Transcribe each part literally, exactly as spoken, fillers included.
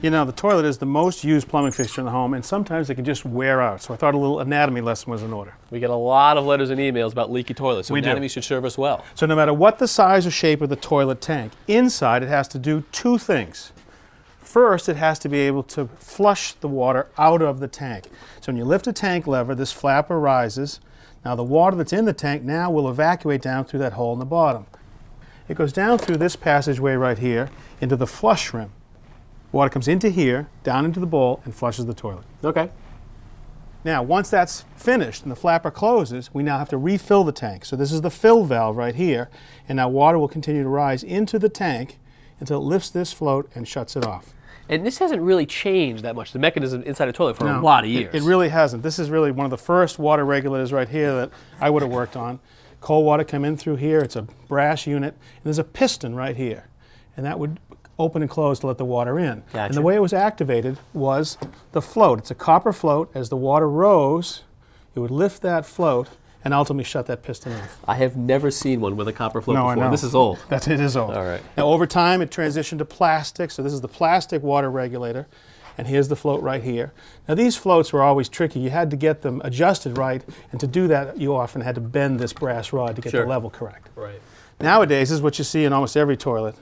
You know, the toilet is the most used plumbing fixture in the home, and sometimes it can just wear out. So I thought a little anatomy lesson was in order. We get a lot of letters and emails about leaky toilets, so we anatomy do. should serve us well. So no matter what the size or shape of the toilet tank, inside it has to do two things. First, it has to be able to flush the water out of the tank. So when you lift a tank lever, this flapper rises. Now the water that's in the tank now will evacuate down through that hole in the bottom. It goes down through this passageway right here into the flush rim. Water comes into here, down into the bowl, and flushes the toilet. Okay. Now, once that's finished and the flapper closes, we now have to refill the tank. So this is the fill valve right here, and now water will continue to rise into the tank until it lifts this float and shuts it off. And this hasn't really changed that much, the mechanism inside a toilet, for no, a lot of years. It, it really hasn't. This is really one of the first water regulators right here that I would have worked on. Cold water come in through here. It's a brass unit. And there's a piston right here, and that would open and close to let the water in. Gotcha. And the way it was activated was the float. It's a copper float. As the water rose, it would lift that float and ultimately shut that piston off. I have never seen one with a copper float no, before. I know. This is old. That's, it is old. All right. Now, over time, it transitioned to plastic. So this is the plastic water regulator. And here's the float right here. Now, these floats were always tricky. You had to get them adjusted right, and to do that, you often had to bend this brass rod to get sure. the level correct. Right. Nowadays, this is what you see in almost every toilet,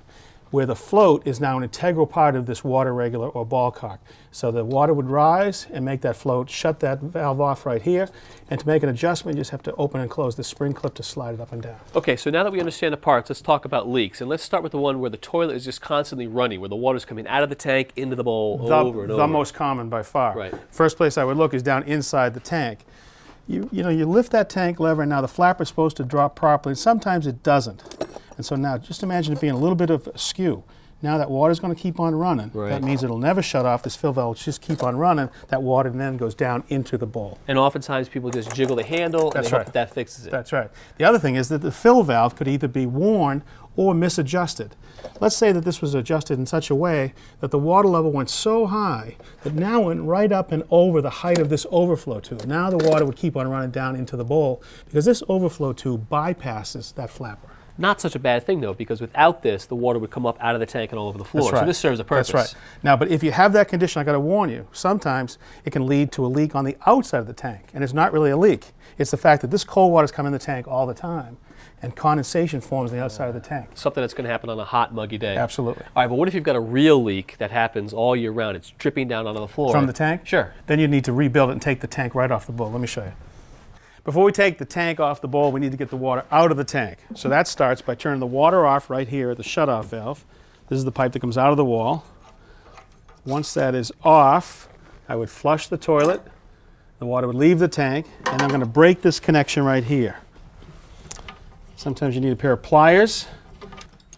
where the float is now an integral part of this water regulator or ball cock. So the water would rise and make that float, shut that valve off right here, and to make an adjustment, you just have to open and close the spring clip to slide it up and down. Okay, so now that we understand the parts, let's talk about leaks, and let's start with the one where the toilet is just constantly running, where the water's coming out of the tank, into the bowl, the, over and the over. The most common by far. Right. First place I would look is down inside the tank. You, you know, you lift that tank lever, and now the flapper's supposed to drop properly, and sometimes it doesn't. And so now, just imagine it being a little bit of askew. Now that water's going to keep on running. Right. That means it'll never shut off. This fill valve will just keep on running. That water then goes down into the bowl. And oftentimes people just jiggle the handle That's and they right. hope that, that fixes it. That's right. The other thing is that the fill valve could either be worn or misadjusted. Let's say that this was adjusted in such a way that the water level went so high that now went right up and over the height of this overflow tube. Now the water would keep on running down into the bowl because this overflow tube bypasses that flapper. Not such a bad thing, though, because without this, the water would come up out of the tank and all over the floor. That's right. So this serves a purpose. That's right. Now, but if you have that condition, I've got to warn you, sometimes it can lead to a leak on the outside of the tank. And it's not really a leak. It's the fact that this cold water's coming in the tank all the time, and condensation forms on the outside of the tank. Something that's going to happen on a hot, muggy day. Absolutely. All right, but what if you've got a real leak that happens all year round? It's dripping down onto the floor. From the tank? Sure. Then you need to rebuild it and take the tank right off the bowl. Let me show you. Before we take the tank off the bowl, we need to get the water out of the tank. So that starts by turning the water off right here at the shutoff valve. This is the pipe that comes out of the wall. Once that is off, I would flush the toilet. The water would leave the tank, and I'm going to break this connection right here. Sometimes you need a pair of pliers.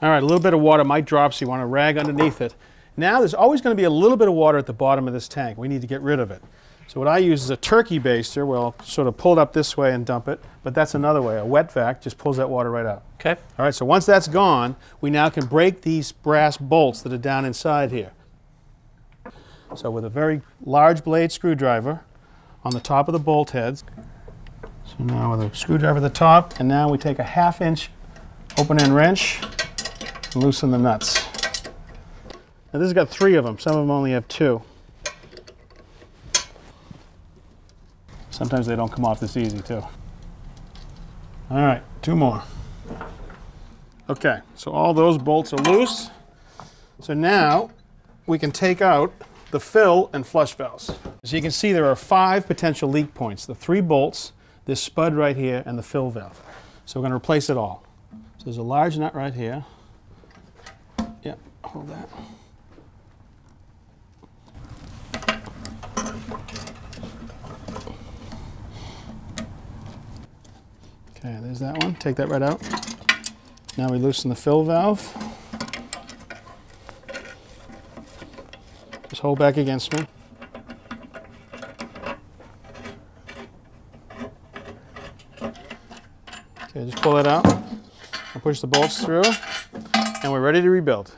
All right, a little bit of water might drop, so you want to rag underneath it. Now there's always going to be a little bit of water at the bottom of this tank. We need to get rid of it. So what I use is a turkey baster, where I'll sort of pull it up this way and dump it, but that's another way. A wet vac just pulls that water right out. Okay. All right, so once that's gone, we now can break these brass bolts that are down inside here. So with a very large blade screwdriver on the top of the bolt heads. So now with a screwdriver at the top, and now we take a half inch open end wrench and loosen the nuts. Now this has got three of them, some of them only have two. Sometimes they don't come off this easy, too. All right, two more. Okay, so all those bolts are loose. So now we can take out the fill and flush valves. As you can see, there are five potential leak points: the three bolts, this spud right here, and the fill valve. So we're going to replace it all. So there's a large nut right here. Yep, hold that. Okay, there's that one. Take that right out. Now we loosen the fill valve. Just hold back against me. Okay, just pull that out. I'll push the bolts through, and we're ready to rebuild.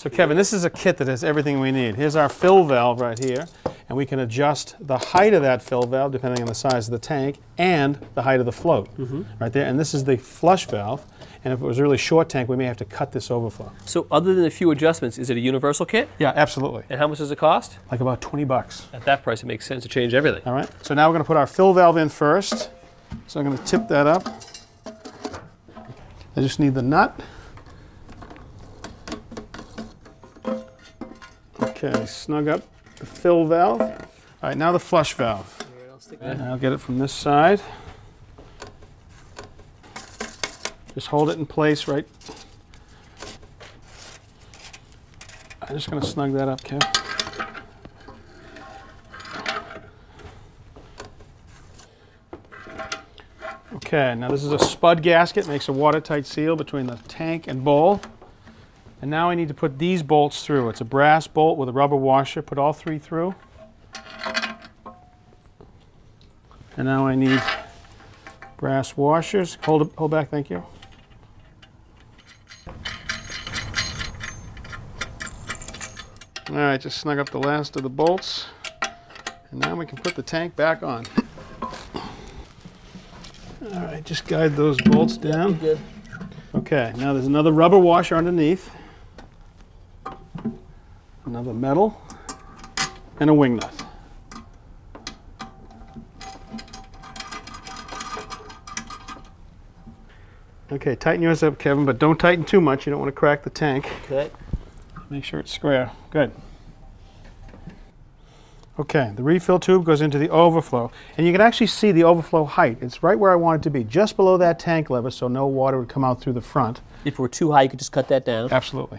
So Kevin, this is a kit that has everything we need. Here's our fill valve right here, and we can adjust the height of that fill valve depending on the size of the tank and the height of the float mm-hmm. right there. And this is the flush valve, and if it was a really short tank, we may have to cut this overflow. So other than a few adjustments, is it a universal kit? Yeah, absolutely. And how much does it cost? Like about twenty bucks. At that price, it makes sense to change everything. All right, so now we're gonna put our fill valve in first. So I'm gonna tip that up. I just need the nut. Okay, snug up the fill valve. All right, now the flush valve. And I'll get it from this side. Just hold it in place, right? I'm just going to snug that up, Kev. Okay, now this is a spud gasket, makes a watertight seal between the tank and bowl. And now I need to put these bolts through. It's a brass bolt with a rubber washer. Put all three through. And now I need brass washers. Hold it, hold back, thank you. All right, just snug up the last of the bolts. And now we can put the tank back on. All right, just guide those bolts down. Okay, now there's another rubber washer underneath. Another metal and a wing nut. Okay, tighten yours up, Kevin, but don't tighten too much. You don't want to crack the tank. Okay. Make sure it's square. Good. Okay, the refill tube goes into the overflow. And you can actually see the overflow height. It's right where I want it to be, just below that tank lever, so no water would come out through the front. If it were too high, you could just cut that down. Absolutely.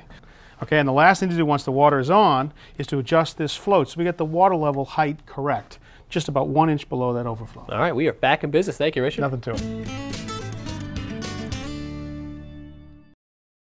Okay, and the last thing to do once the water is on is to adjust this float so we get the water level height correct, just about one inch below that overflow. All right, we are back in business. Thank you, Richard. Nothing to it.